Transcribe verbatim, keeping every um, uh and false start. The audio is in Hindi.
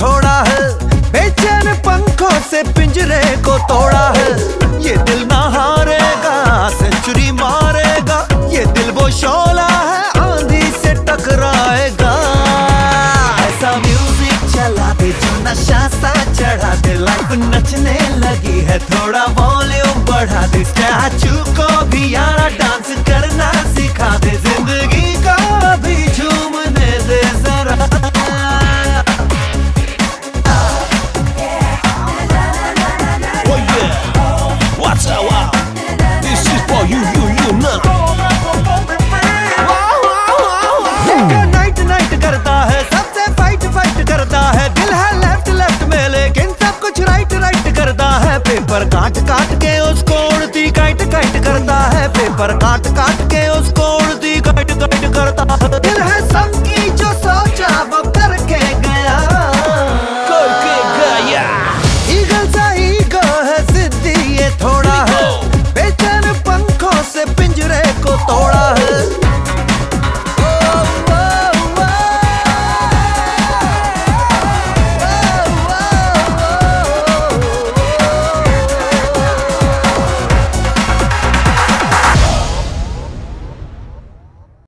थोड़ा है, बेचैन पंखों से पिंजरे को तोड़ा है। ये दिल ना हारेगा, सेंचुरी मारेगा, ये दिल वो शोला है, आंधी से टकराएगा। ऐसा म्यूजिक चला दे जो नशा सा चढ़ा दे, लाइफ नचने लगी है, थोड़ा वॉल्यूम बढ़ा दे। स्टैचू